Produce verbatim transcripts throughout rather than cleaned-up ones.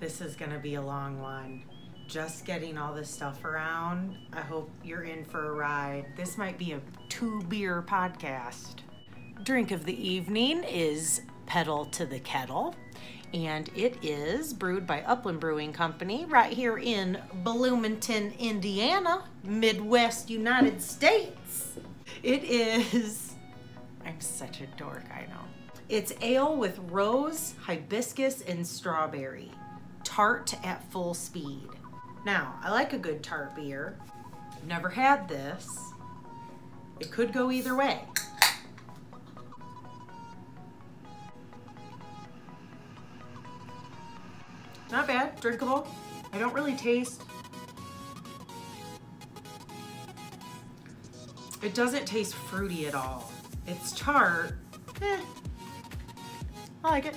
This is gonna be a long one. Just getting all this stuff around. I hope you're in for a ride. This might be a two beer podcast. Drink of the evening is Pedal to the Kettle, and it is brewed by Upland Brewing Company right here in Bloomington, Indiana, Midwest United States. It is, I'm such a dork, I know. It's ale with rose, hibiscus, and strawberry. Tart at full speed. Now, I like a good tart beer. I've never had this. It could go either way. Not bad, drinkable. I don't really taste. It doesn't taste fruity at all. It's tart. Eh, I like it.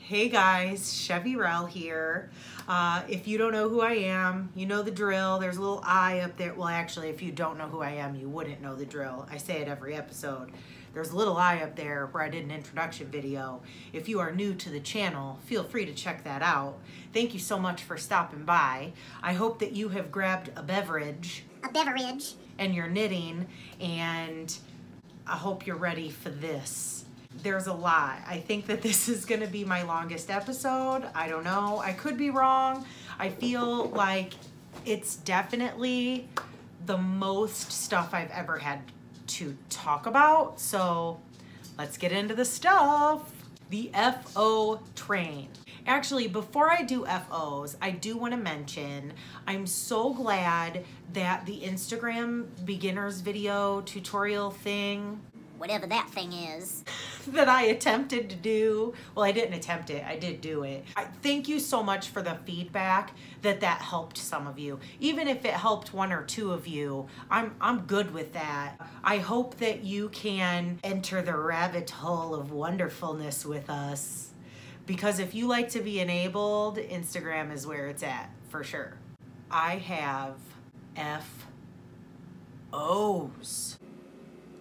Hey guys, Chevyrell here. Uh, if you don't know who I am, you know the drill. There's a little eye up there. Well, actually, if you don't know who I am, you wouldn't know the drill. I say it every episode. There's a little eye up there where I did an introduction video. If you are new to the channel, feel free to check that out. Thank you so much for stopping by. I hope that you have grabbed a beverage. A beverage. And you're knitting, and I hope you're ready for this. There's a lot. I think that this is going to be my longest episode. I don't know. I could be wrong. I feel like it's definitely the most stuff I've ever had to talk about. So let's get into the stuff. The F O train. Actually, before I do F Os, I do want to mention, I'm so glad that the Instagram beginners video tutorial thing, whatever that thing is, that I attempted to do. Well, I didn't attempt it, I did do it. I, thank you so much for the feedback that that helped some of you. Even if it helped one or two of you, I'm, I'm good with that. I hope that you can enter the rabbit hole of wonderfulness with us, because if you like to be enabled, Instagram is where it's at, for sure. I have F Os.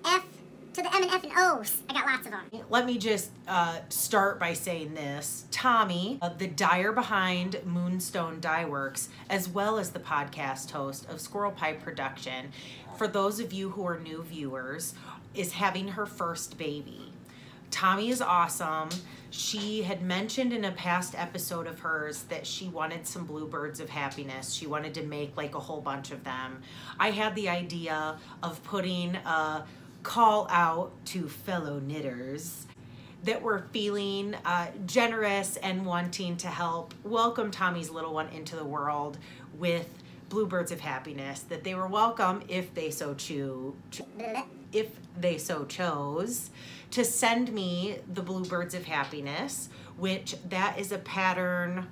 F to the M and F and O's. I got lots of them. Let me just uh, start by saying this. Tommy, uh, the dyer behind Moonstone Dyeworks, as well as the podcast host of Squirrel Pie Production, for those of you who are new viewers, is having her first baby. Tommy is awesome. She had mentioned in a past episode of hers that she wanted some bluebirds of happiness. She wanted to make like a whole bunch of them. I had the idea of putting a call out to fellow knitters that were feeling uh, generous and wanting to help welcome Tommy's little one into the world with bluebirds of happiness, that they were welcome if they so choose. If they so chose, to send me the Bluebirds of Happiness, which that is a pattern,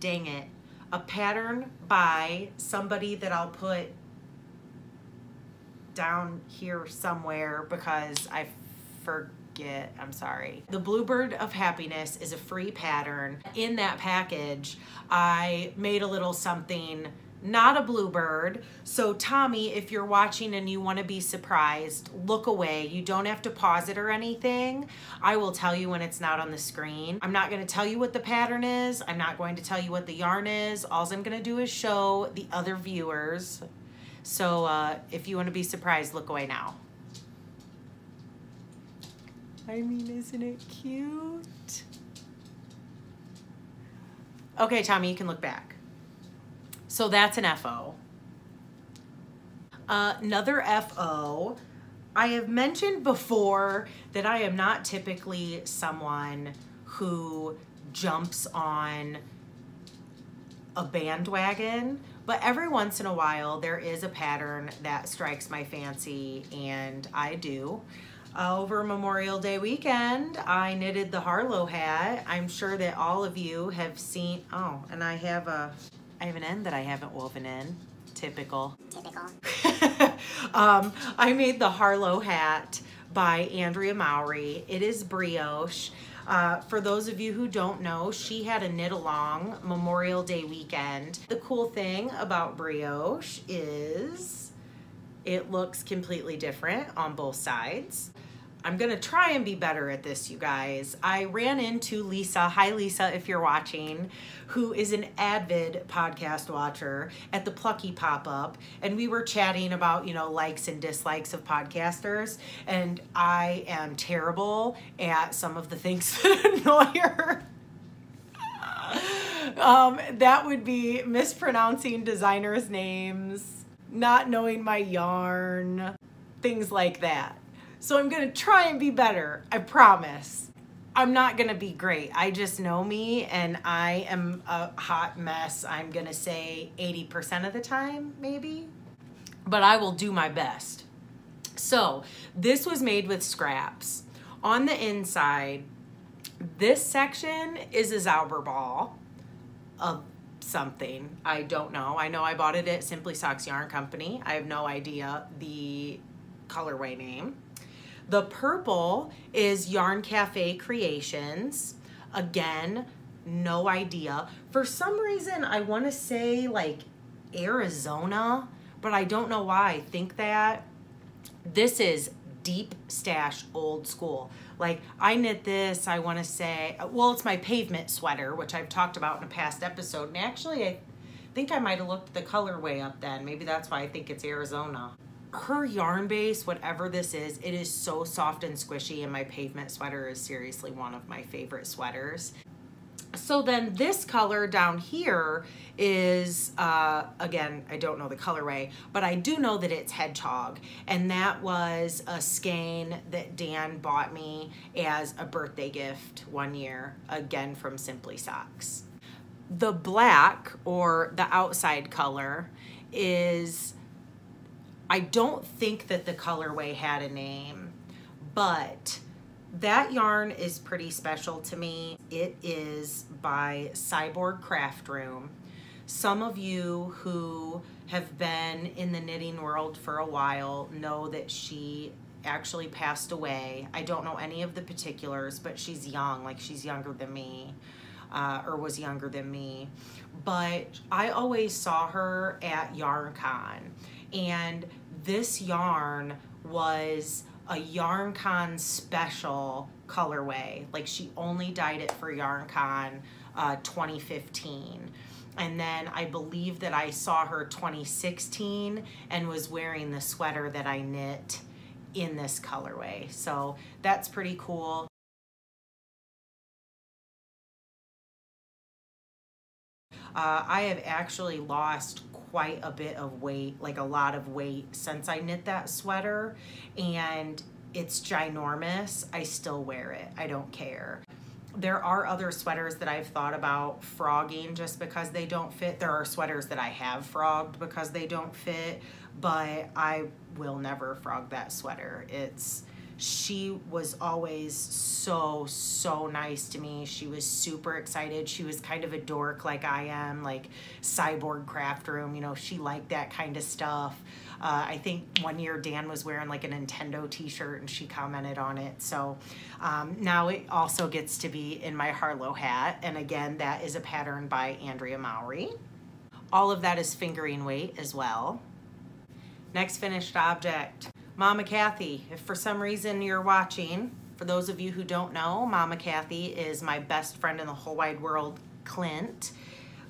dang it, a pattern by somebody that I'll put down here somewhere because I forget, I'm sorry. The Bluebird of Happiness is a free pattern. In that package, I made a little something, not a bluebird. So Tommy, if you're watching and you want to be surprised, look away. You don't have to pause it or anything. I will tell you when it's not on the screen. I'm not going to tell you what the pattern is. I'm not going to tell you what the yarn is. All I'm going to do is show the other viewers. So uh, if you want to be surprised, look away now. I mean, isn't it cute? Okay, Tommy, you can look back. So that's an F O. Uh, another F O, I have mentioned before that I am not typically someone who jumps on a bandwagon, but every once in a while there is a pattern that strikes my fancy, and I do. Uh, over Memorial Day weekend, I knitted the Harlow hat. I'm sure that all of you have seen, oh, and I have a, I have an end that I haven't woven in. Typical. Typical. um, I made the Harlow hat by Andrea Mowry. It is brioche. Uh, for those of you who don't know, she had a knit along Memorial Day weekend. The cool thing about brioche is it looks completely different on both sides. I'm gonna try and be better at this, you guys. I ran into Lisa, hi Lisa if you're watching, who is an avid podcast watcher, at the Plucky pop-up, and we were chatting about, you know, likes and dislikes of podcasters, and I am terrible at some of the things that annoy her. Um, that would be mispronouncing designers' names, not knowing my yarn, things like that. So I'm gonna try and be better, I promise. I'm not gonna be great. I just know me, and I am a hot mess, I'm gonna say eighty percent of the time, maybe, but I will do my best. So this was made with scraps. On the inside, this section is a Zauberball of something, I don't know. I know I bought it at Simply Socks Yarn Company. I have no idea the colorway name. The purple is Yarn Café Creations. Again, no idea. For some reason, I want to say like Arizona, but I don't know why I think that. This is deep stash old school. Like I knit this, I want to say, well, it's my pavement sweater, which I've talked about in a past episode. And actually, I think I might have looked the colorway up then. Maybe that's why I think it's Arizona. Her yarn base, whatever this is, it is so soft and squishy, and my pavement sweater is seriously one of my favorite sweaters. So then this color down here is, uh, again, I don't know the colorway, but I do know that it's Hedgehog, and that was a skein that Dan bought me as a birthday gift one year, again from Simply Socks. The black, or the outside color, is, I don't think that the colorway had a name, but that yarn is pretty special to me. It is by Cyborg Craft Room. Some of you who have been in the knitting world for a while know that she actually passed away. I don't know any of the particulars, but she's young, like she's younger than me, uh, or was younger than me. But I always saw her at YarnCon, and this yarn was a YarnCon special colorway. Like she only dyed it for YarnCon uh, twenty fifteen. And then I believe that I saw her twenty sixteen and was wearing the sweater that I knit in this colorway. So that's pretty cool. Uh, I have actually lost quite a bit of weight, like a lot of weight, since I knit that sweater, and it's ginormous. I still wear it, I don't care. There are other sweaters that I've thought about frogging just because they don't fit. There are sweaters that I have frogged because they don't fit, but I will never frog that sweater. It's, she was always so, so nice to me. She was super excited. She was kind of a dork like I am, like Cyborg Craft Room, you know, she liked that kind of stuff. Uh, I think one year Dan was wearing like a Nintendo t-shirt and she commented on it. So um, now it also gets to be in my Harlow hat. And again, that is a pattern by Andrea Mowry. All of that is fingering weight as well. Next finished object. Mama Kathy, if for some reason you're watching, for those of you who don't know, Mama Kathy is my best friend in the whole wide world, Clint,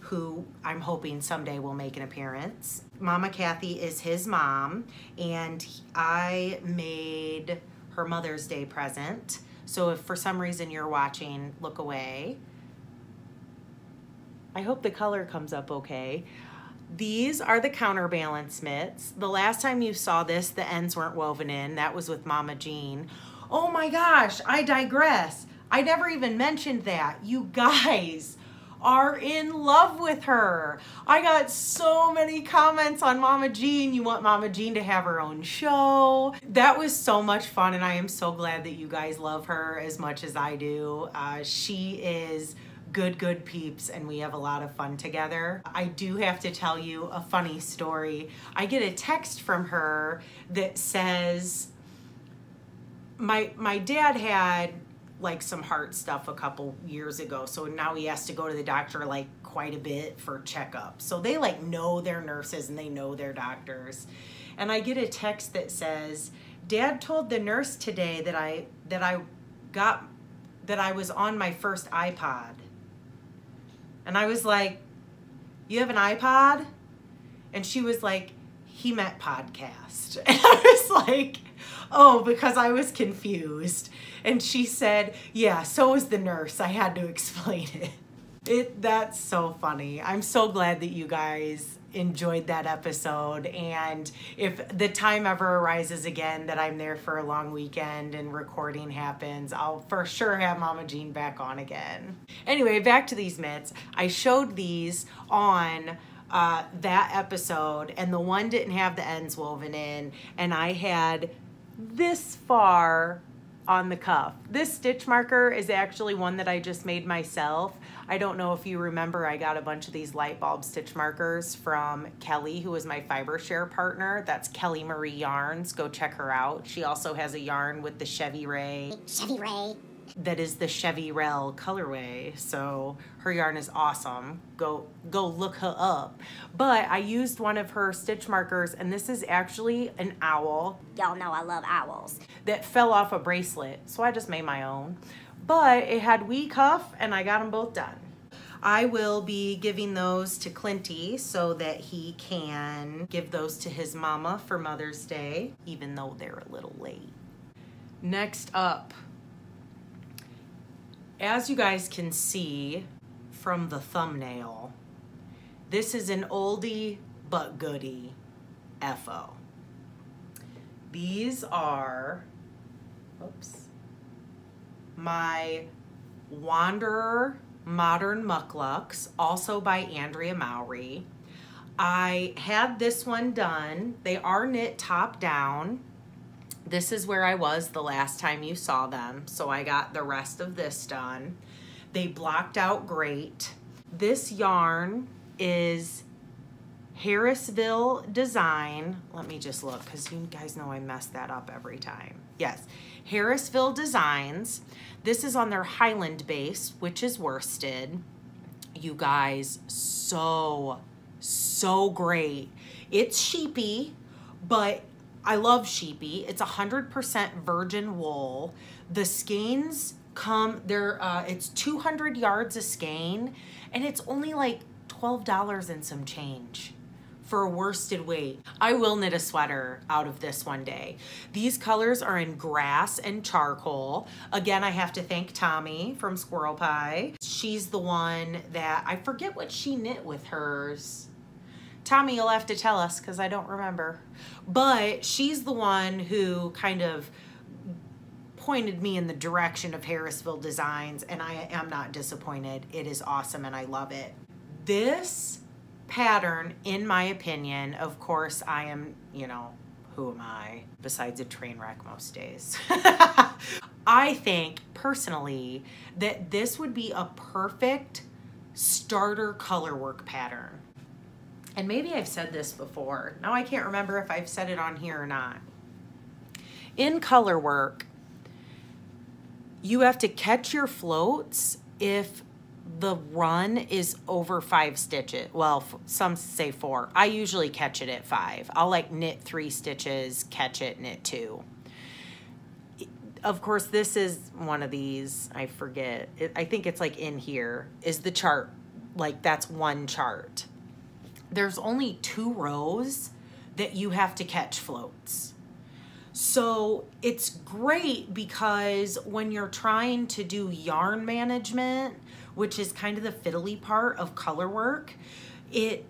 who I'm hoping someday will make an appearance. Mama Kathy is his mom, and I made her Mother's Day present. So if for some reason you're watching, look away. I hope the color comes up okay. These are the Counterbalance Mitts. The last time you saw this, the ends weren't woven in. That was with Mama Jean. Oh my gosh, I digress. I never even mentioned that. You guys are in love with her. I got so many comments on Mama Jean. You want Mama Jean to have her own show. That was so much fun, and I am so glad that you guys love her as much as I do. Uh, she is good, good peeps, and we have a lot of fun together. I do have to tell you a funny story. I get a text from her that says, my, my dad had like some heart stuff a couple years ago, so now he has to go to the doctor like quite a bit for checkup. So they like know their nurses and they know their doctors. And I get a text that says, Dad told the nurse today that I that I got that I was on my first iPod. And I was like, "You have an iPod?" And she was like, "He meant podcast." And I was like, "Oh," because I was confused. And she said, "Yeah, so was the nurse. I had to explain it." It that's so funny. I'm so glad that you guys enjoyed that episode, and if the time ever arises again that I'm there for a long weekend and recording happens, I'll for sure have Mama Jean back on again. Anyway, back to these mitts. I showed these on uh, that episode, and the one didn't have the ends woven in, and I had this far on the cuff. This stitch marker is actually one that I just made myself. I don't know if you remember, I got a bunch of these light bulb stitch markers from Kelly, who is my fiber share partner. That's Kelly Marie Yarns. Go check her out. She also has a yarn with the Chevyrell. Chevyrell. That is the Chevyrell colorway. So her yarn is awesome. Go go look her up. But I used one of her stitch markers, and this is actually an owl. Y'all know I love owls. That fell off a bracelet. So I just made my own. But it had wee cuff, and I got them both done. I will be giving those to Clinty so that he can give those to his mama for Mother's Day, even though they're a little late. Next up, as you guys can see from the thumbnail, this is an oldie but goodie F O. These are, oops, my Wanderer Modern Mukluks, also by Andrea Mowry. I had this one done. They are knit top down. This is where I was the last time you saw them, so I got the rest of this done. They blocked out great. This yarn is Harrisville Design. Let me just look, because you guys know I mess that up every time. Yes, Harrisville Designs. This is on their Highland base, which is worsted. You guys, so, so great. It's sheepy, but I love sheepy. It's one hundred percent virgin wool. The skeins come, they're, uh, it's two hundred yards a skein, and it's only like twelve dollars and some change for a worsted weight. I will knit a sweater out of this one day. These colors are in grass and charcoal. Again, I have to thank Tommy from Squirrel Pie. She's the one that, I forget what she knit with hers. Tommy, you'll have to tell us because I don't remember. But she's the one who kind of pointed me in the direction of Harrisville Designs, and I am not disappointed. It is awesome and I love it. This pattern, in my opinion, of course, I am, you know, who am I besides a train wreck most days? I think personally that this would be a perfect starter color work pattern. And maybe I've said this before. Now I can't remember if I've said it on here or not. In color work, you have to catch your floats if the run is over five stitches. Well, some say four. I usually catch it at five. I'll like knit three stitches, catch it, knit two. Of course, this is one of these, I forget. I think it's like in here is the chart. Like that's one chart. There's only two rows that you have to catch floats. So it's great because when you're trying to do yarn management, which is kind of the fiddly part of color work, it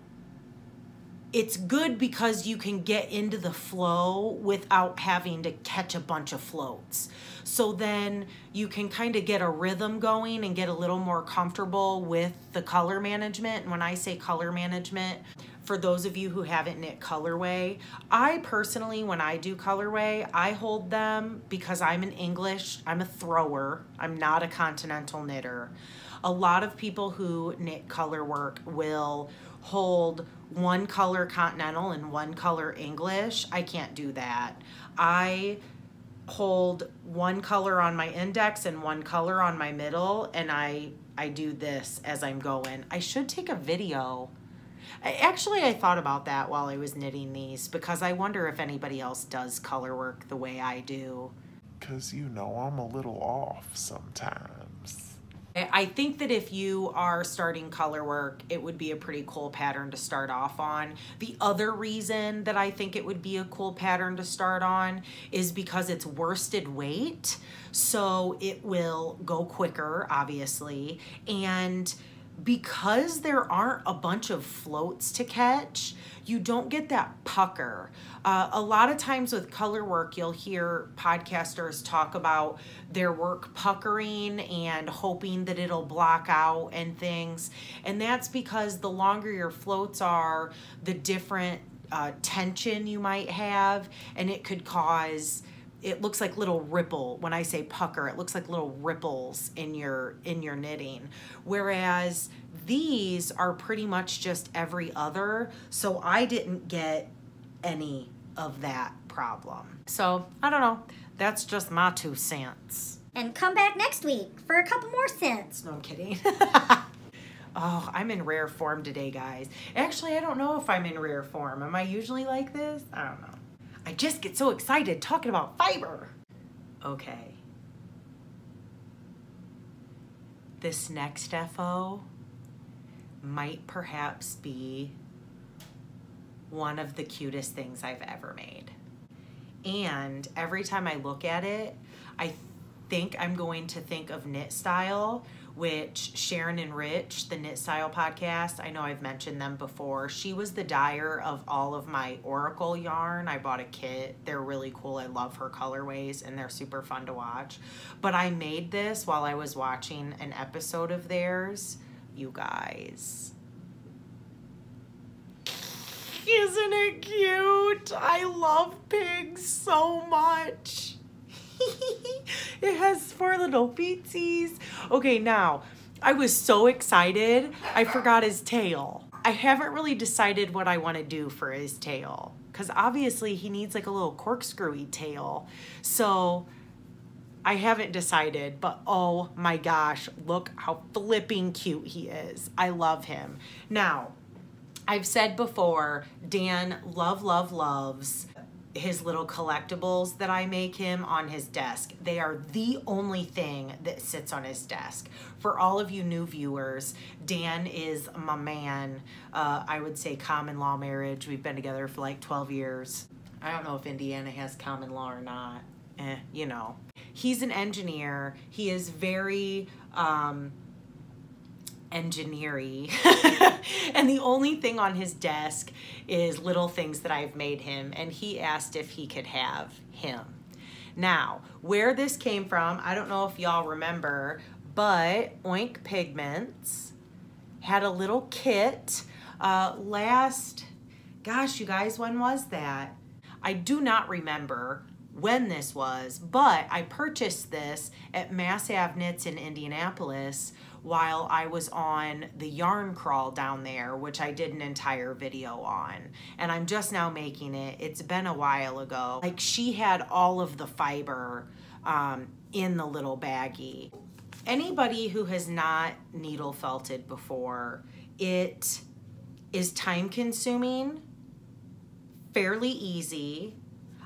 it's good because you can get into the flow without having to catch a bunch of floats. So then you can kind of get a rhythm going and get a little more comfortable with the color management. And when I say color management, for those of you who haven't knit colorway, I personally, when I do colorway, I hold them because I'm an English, I'm a thrower, I'm not a continental knitter. A lot of people who knit color work will hold one color continental and one color English. I can't do that. I hold one color on my index and one color on my middle, and I, I do this as I'm going. I should take a video. I, actually, I thought about that while I was knitting these, because I wonder if anybody else does color work the way I do. Because, you know, I'm a little off sometimes. I think that if you are starting color work, it would be a pretty cool pattern to start off on. The other reason that I think it would be a cool pattern to start on is because it's worsted weight, so it will go quicker, obviously, and because there aren't a bunch of floats to catch, you don't get that pucker. Uh, a lot of times with color work, you'll hear podcasters talk about their work puckering and hoping that it'll block out and things. And that's because the longer your floats are, the different uh, tension you might have, and it could cause... It looks like little ripple. When I say pucker, it looks like little ripples in your in your knitting. Whereas these are pretty much just every other, so I didn't get any of that problem. So I don't know. That's just my two cents. And come back next week for a couple more cents. No, I'm kidding. Oh, I'm in rare form today, guys. Actually, I don't know if I'm in rare form. Am I usually like this? I don't know. I just get so excited talking about fiber. Okay. This next F O might perhaps be one of the cutest things I've ever made. And every time I look at it, I think I'm going to think of Knit Style, which Sharon and Rich, the Knit Style Podcast, I know I've mentioned them before. She was the dyer of all of my Oracle yarn. I bought a kit. They're really cool. I love her colorways, and they're super fun to watch. But I made this while I was watching an episode of theirs. You guys. Isn't it cute? I love pigs so much. It has four little feetsies. Okay, now, I was so excited, I forgot his tail. I haven't really decided what I want to do for his tail, because obviously he needs like a little corkscrewy tail. So I haven't decided, but oh my gosh, look how flipping cute he is. I love him. Now, I've said before, Dan love, love, loves his little collectibles that I make him on his desk. They are the only thing that sits on his desk. For all of you new viewers, Dan is my man. Uh, I would say common law marriage. We've been together for like twelve years. I don't know if Indiana has common law or not. Eh, you know. He's an engineer. He is very... Um, engineering and the only thing on his desk is little things that I've made him, and he asked if he could have him. Now, where this came from, I don't know if y'all remember, but Oink Pigments had a little kit uh, last, gosh, you guys, when was that? I do not remember when this was, but I purchased this at Mass Ave Knits in Indianapolis while I was on the yarn crawl down there, which I did an entire video on, and I'm just now making it. It's been a while ago. Like, she had all of the fiber um, in the little baggie. Anybody who has not needle felted before, it is time consuming, fairly easy.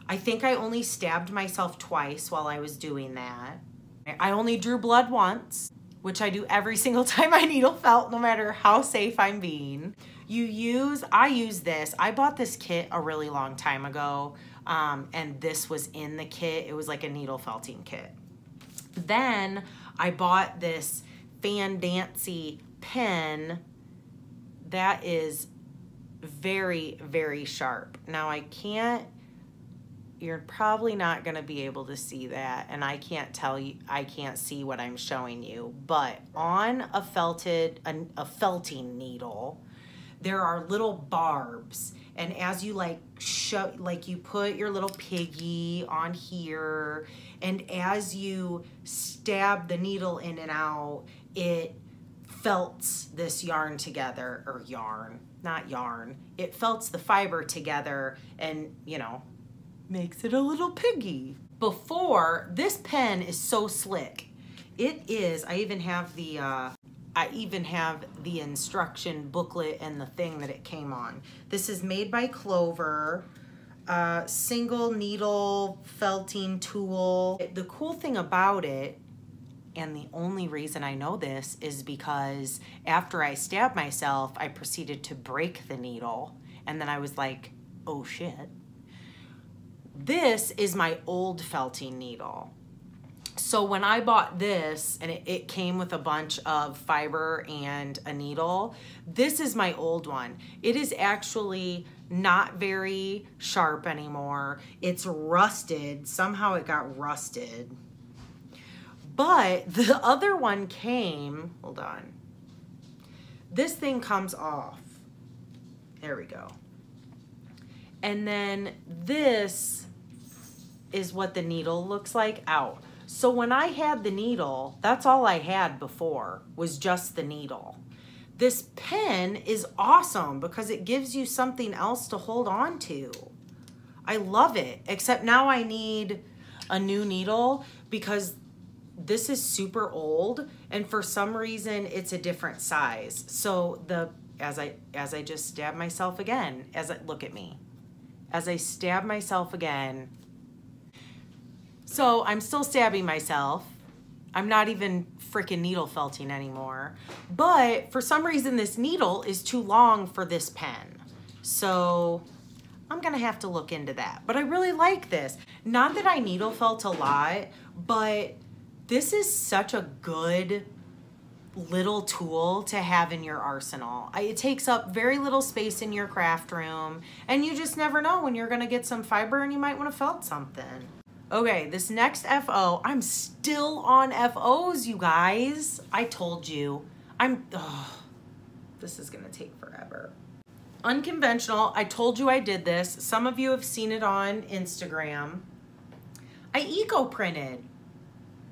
I think I only stabbed myself twice while I was doing that. I only drew blood once, which I do every single time I needle felt, no matter how safe I'm being. You use, I use this. I bought this kit a really long time ago, um, and this was in the kit. It was like a needle felting kit. Then I bought this Fandancy pen that is very, very sharp. Now I can't, you're probably not going to be able to see that, and I can't tell you, I can't see what I'm showing you, but on a felted, a, a felting needle, there are little barbs, and as you like show, like you put your little piggy on here, and as you stab the needle in and out, it felts this yarn together, or yarn, not yarn, it felts the fiber together, and you know, makes it a little piggy. Before, this pen is so slick. It is, I even have the, uh, I even have the instruction booklet and the thing that it came on. This is made by Clover, uh, single needle felting tool. The cool thing about it, and the only reason I know this, is because after I stabbed myself, I proceeded to break the needle. And then I was like, oh shit. This is my old felting needle. So when I bought this, and it, it came with a bunch of fiber and a needle, this is my old one. It is actually not very sharp anymore. It's rusted. Somehow it got rusted. But the other one came, hold on. This thing comes off. There we go. And then this is what the needle looks like out. So when I had the needle, that's all I had before, was just the needle. This pen is awesome because it gives you something else to hold on to. I love it, except now I need a new needle because this is super old and for some reason it's a different size. So the, as I, as I just stab myself again, as I, look at me, as I stab myself again, so I'm still stabbing myself. I'm not even freaking needle felting anymore. But for some reason, this needle is too long for this pen. So I'm gonna have to look into that. But I really like this. Not that I needle felt a lot, but this is such a good little tool to have in your arsenal. It takes up very little space in your craft room, and you just never know when you're gonna get some fiber and you might wanna felt something. Okay, this next F O, I'm still on F Os, you guys. I told you. I'm, oh, this is gonna take forever. Unconventional, I told you I did this. Some of you have seen it on Instagram. I eco-printed.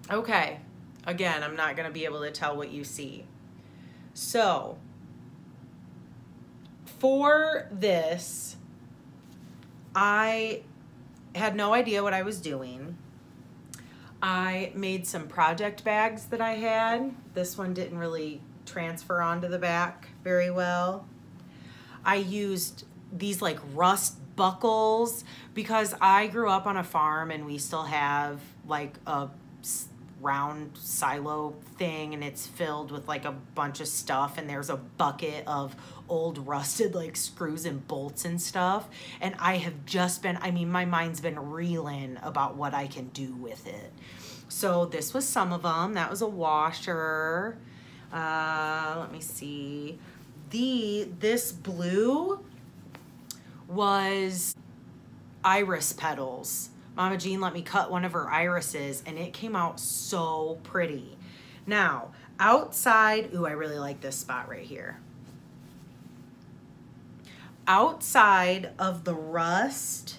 Okay, again, I'm not gonna be able to tell what you see. So, for this, I had no idea what I was doing. I made some project bags that I had. This one didn't really transfer onto the back very well. I used these like rust buckles because I grew up on a farm and we still have like a round silo thing and it's filled with like a bunch of stuff and there's a bucket of old rusted like screws and bolts and stuff, and I have just been, I mean my mind's been reeling about what I can do with it. So this was some of them. That was a washer. Uh, let me see. The this blue was iris petals. Mama Jean let me cut one of her irises and it came out so pretty. Now, outside, ooh, I really like this spot right here. Outside of the rust,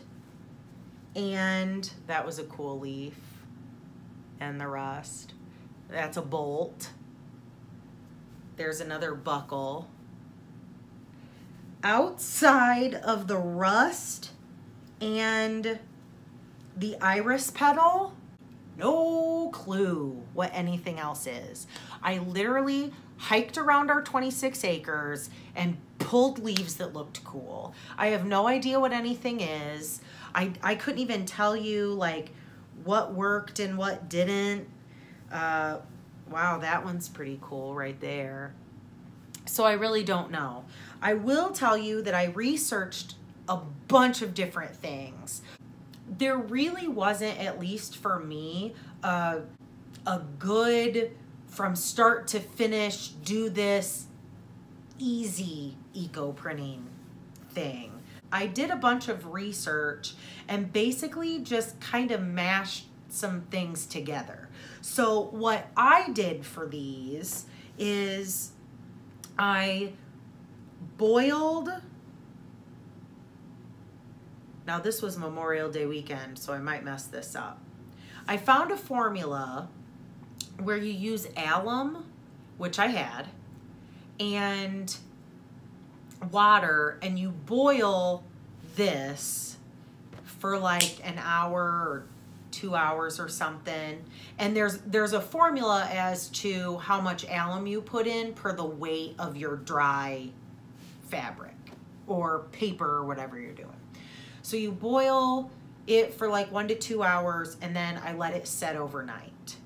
and that was a cool leaf and the rust. That's a bolt. There's another buckle. Outside of the rust and the iris petal, no clue what anything else is. I literally hiked around our twenty-six acres and pulled leaves that looked cool. I have no idea what anything is. I, I couldn't even tell you like what worked and what didn't. Uh, wow, that one's pretty cool right there. So I really don't know. I will tell you that I researched a bunch of different things. There really wasn't, at least for me, uh, a good, from start to finish, do this easy eco-printing thing. I did a bunch of research and basically just kind of mashed some things together. So what I did for these is I boiled. Now this was Memorial Day weekend, so I might mess this up. I found a formula where you use alum, which I had, and water, and you boil this for like an hour or two hours or something. And there's there's a formula as to how much alum you put in per the weight of your dry fabric or paper or whatever you're doing. So you boil it for like one to two hours and then I let it set overnight.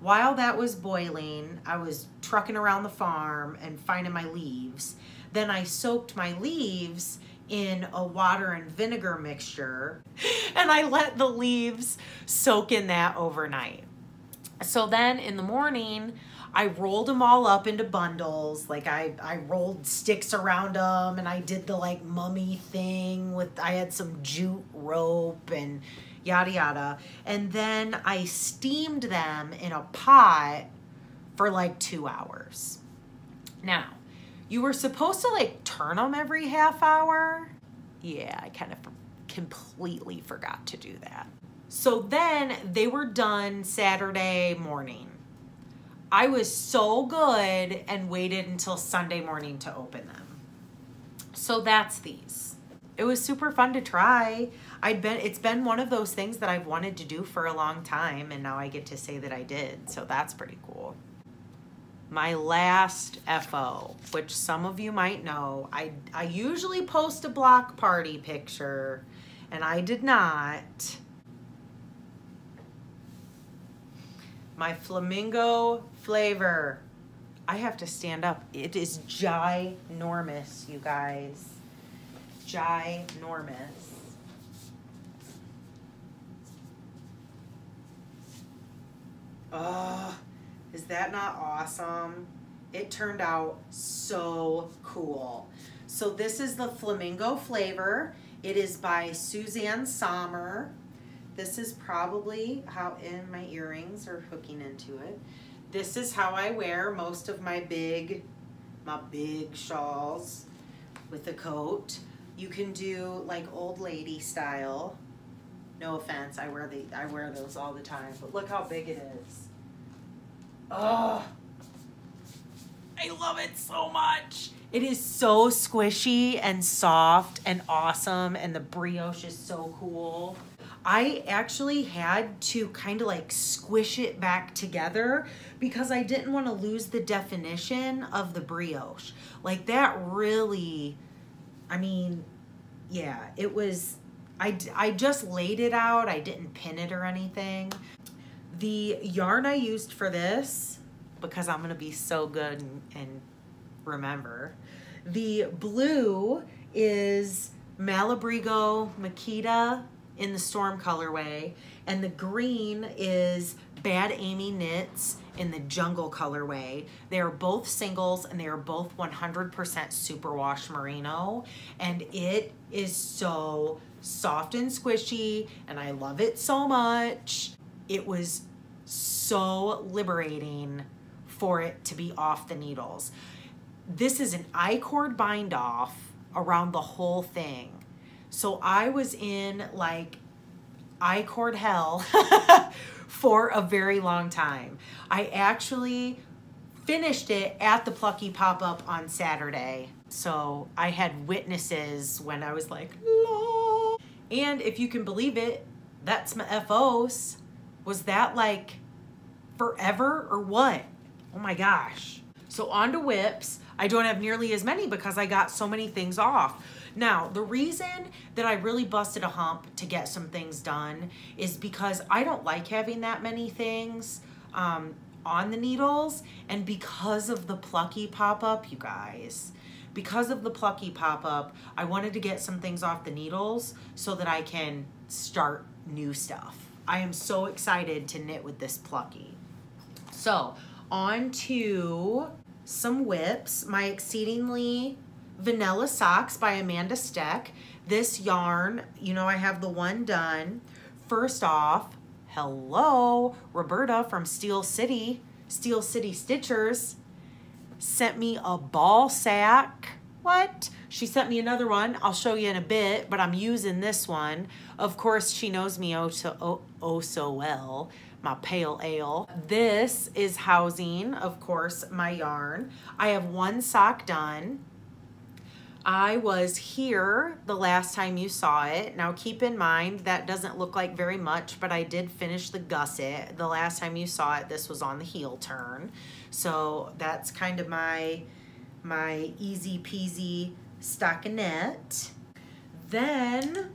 While that was boiling, I was trucking around the farm and finding my leaves. Then I soaked my leaves in a water and vinegar mixture and I let the leaves soak in that overnight. So then in the morning, I rolled them all up into bundles. Like I, I rolled sticks around them and I did the like mummy thing with, I had some jute rope and yada yada. And then I steamed them in a pot for like two hours. Now, you were supposed to like turn them every half hour. Yeah, I kind of completely forgot to do that. So then they were done Saturday morning. I was so good and waited until Sunday morning to open them. So that's these. It was super fun to try. I'd been, it's been one of those things that I've wanted to do for a long time and now I get to say that I did. So that's pretty cool. My last F O, which some of you might know, I, I usually post a block party picture and I did not. My Flamingo Flavor. I have to stand up. It is ginormous, you guys. Ginormous. Oh, is that not awesome? It turned out so cool. So this is the Flamingo Flavor. It is by Suzanne Sommer. This is probably how in my earrings are hooking into it. This is how I wear most of my big, my big shawls with a coat. You can do like old lady style. No offense, I wear the I wear those all the time, but look how big it is. Oh, I love it so much. It is so squishy and soft and awesome, and the brioche is so cool. I actually had to kind of like squish it back together because I didn't want to lose the definition of the brioche. Like that really, I mean, yeah, it was, I, I just laid it out. I didn't pin it or anything. The yarn I used for this, because I'm going to be so good and, and remember, the blue is Malabrigo Mechita in the Storm colorway, and the green is Bad Amy Knits in the Jungle colorway. They are both singles and they are both one hundred percent superwash merino, and it is so soft and squishy and I love it so much. It was so liberating for it to be off the needles. This is an I-cord bind off around the whole thing. So I was in like I-cord hell for a very long time. I actually finished it at the Plucky pop-up on Saturday. So I had witnesses when I was like, "Lol." And if you can believe it, that's my F Os. Was that like forever or what? Oh my gosh. So on to WIPS. I don't have nearly as many because I got so many things off. Now, the reason that I really busted a hump to get some things done is because I don't like having that many things um, on the needles. And because of the Plucky pop-up, you guys, because of the Plucky pop-up, I wanted to get some things off the needles so that I can start new stuff. I am so excited to knit with this Plucky. So, on to some WIPS. My Exceedingly Vanilla Socks by Amanda Steck. This yarn, you know, I have the one done. First off, hello, Roberta from Steel City, Steel City Stitchers, sent me a ball sack. What? She sent me another one. I'll show you in a bit, but I'm using this one. Of course, she knows me oh so, oh, oh so well. My pale ale. This is housing, of course, my yarn. I have one sock done. I was here the last time you saw it. Now keep in mind that doesn't look like very much, but I did finish the gusset. The last time you saw it, this was on the heel turn. So that's kind of my, my easy peasy stockinette. Then,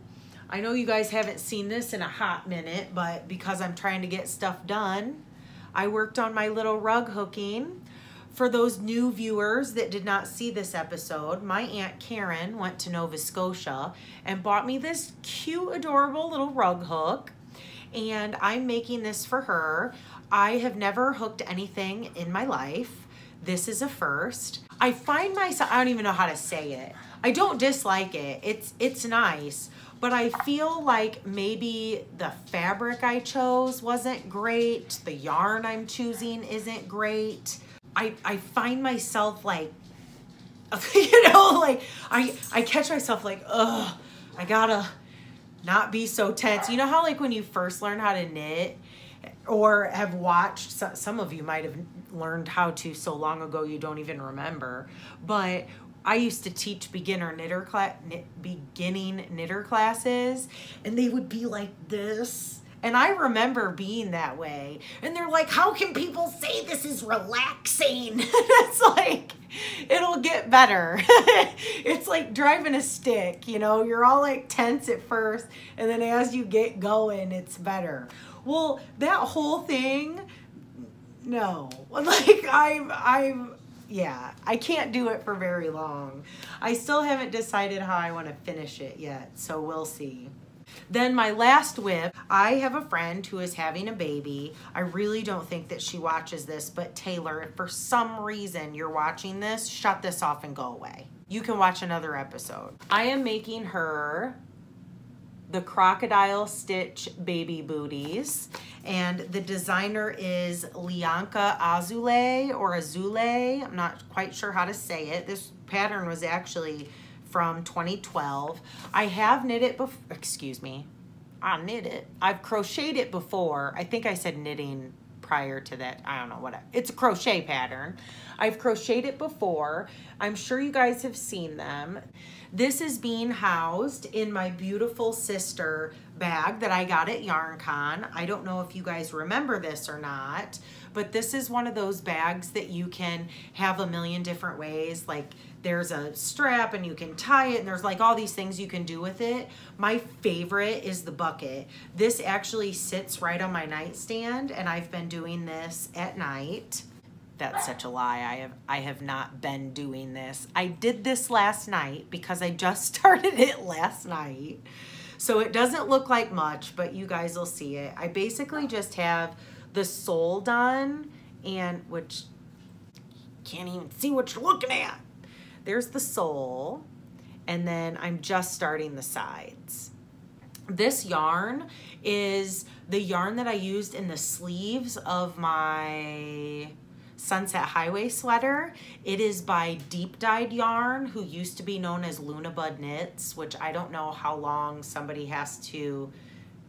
I know you guys haven't seen this in a hot minute, but because I'm trying to get stuff done, I worked on my little rug hooking. For those new viewers that did not see this episode, my Aunt Karen went to Nova Scotia and bought me this cute, adorable little rug hook, and I'm making this for her. I have never hooked anything in my life. This is a first. I find myself, I don't even know how to say it. I don't dislike it, it's, it's nice, but I feel like maybe the fabric I chose wasn't great, the yarn I'm choosing isn't great. I, I find myself like, you know, like I, I catch myself like, ugh, I gotta not be so tense. You know how like when you first learn how to knit or have watched, some of you might have learned how to so long ago you don't even remember, but I used to teach beginner knitter class, knit, beginning knitter classes, and they would be like this. And I remember being that way. And they're like, how can people say this is relaxing? It's like, it'll get better. It's like driving a stick, you know? You're all like tense at first, and then as you get going, it's better. Well, that whole thing, no. Like, I'm, I'm, yeah, I can't do it for very long. I still haven't decided how I want to finish it yet, so we'll see. Then my last whip, I have a friend who is having a baby. I really don't think that she watches this, but Taylor, if for some reason you're watching this, shut this off and go away. You can watch another episode. I am making her the crocodile stitch baby booties, and the designer is Lianca Azule or Azule. I'm not quite sure how to say it. This pattern was actually from twenty twelve. I have knit it before, excuse me, I knit it. I've crocheted it before. I think I said knitting prior to that. I don't know what, I, it's a crochet pattern. I've crocheted it before. I'm sure you guys have seen them. This is being housed in my beautiful sister bag that I got at YarnCon. I don't know if you guys remember this or not, but this is one of those bags that you can have a million different ways. Like, there's a strap and you can tie it, and there's like all these things you can do with it. My favorite is the bucket. This actually sits right on my nightstand, and I've been doing this at night. That's such a lie. I have I have not been doing this. I did this last night because I just started it last night. So it doesn't look like much, but you guys will see it. I basically just have the sole done, and which can't even see what you're looking at. There's the sole, and then I'm just starting the sides. This yarn is the yarn that I used in the sleeves of my Sunset Highway sweater. It is by Deep Dyed Yarn, who used to be known as Lunabud Knits, which I don't know how long somebody has to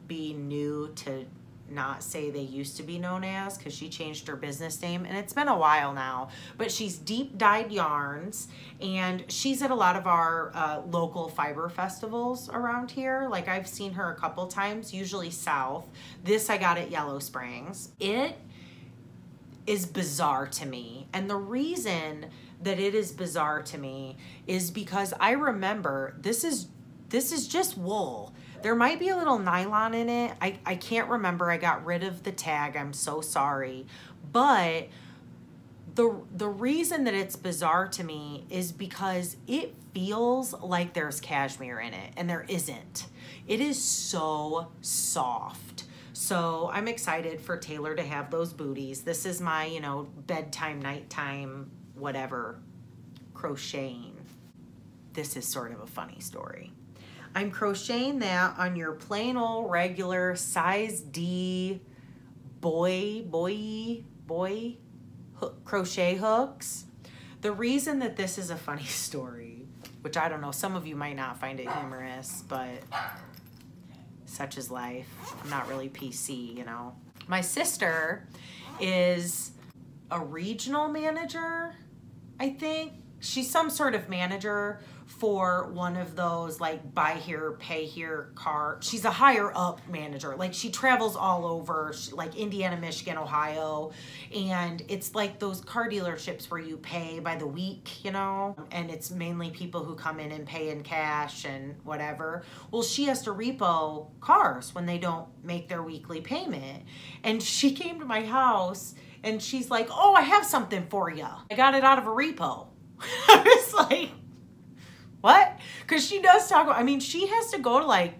be new to not say they used to be known as, because she changed her business name and it's been a while now, but she's Deep Dyed Yarns, and she's at a lot of our uh, local fiber festivals around here. Like, I've seen her a couple times, usually south. This I got at Yellow Springs. It is bizarre to me, and the reason that it is bizarre to me is because I remember this is this is just wool. There might be a little nylon in it. I, I can't remember. I got rid of the tag. I'm so sorry. But the, the reason that it's bizarre to me is because it feels like there's cashmere in it, and there isn't. It is so soft. So I'm excited for Taylor to have those booties. This is my, you know, bedtime, nighttime, whatever, crocheting. This is sort of a funny story. I'm crocheting that on your plain old regular size D boy, boy, boy hook, crochet hooks. The reason that this is a funny story, which I don't know, some of you might not find it humorous, but such is life. I'm not really P C, you know. My sister is a regional manager, I think. She's some sort of manager for one of those like buy here, pay here car. She's a higher up manager. Like she travels all over, she, like Indiana, Michigan, Ohio. And it's like those car dealerships where you pay by the week, you know, and it's mainly people who come in and pay in cash and whatever. Well, she has to repo cars when they don't make their weekly payment. And she came to my house and she's like, oh, I have something for you. I got it out of a repo. I was like, what? Because she does talk about, I mean, she has to go to like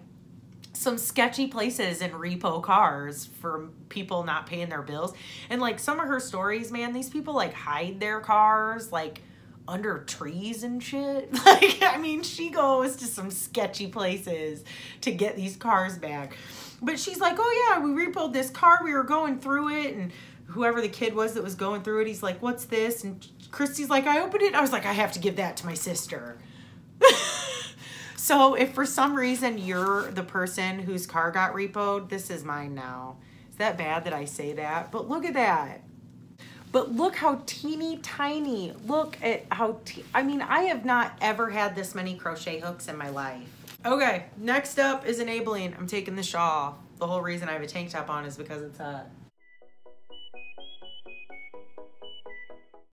some sketchy places and repo cars for people not paying their bills. And like some of her stories, man, these people like hide their cars like under trees and shit. Like, I mean, she goes to some sketchy places to get these cars back. But she's like, oh yeah, we repoed this car. We were going through it. And whoever the kid was that was going through it, he's like, what's this? And Christy's like, I opened it. I was like, I have to give that to my sister. So if for some reason you're the person whose car got repoed, this is mine now. Is that bad that I say that? But look at that. But look how teeny tiny. Look at how, te I mean, I have not ever had this many crochet hooks in my life. Okay, next up is enabling. I'm taking the shawl. The whole reason I have a tank top on is because it's hot.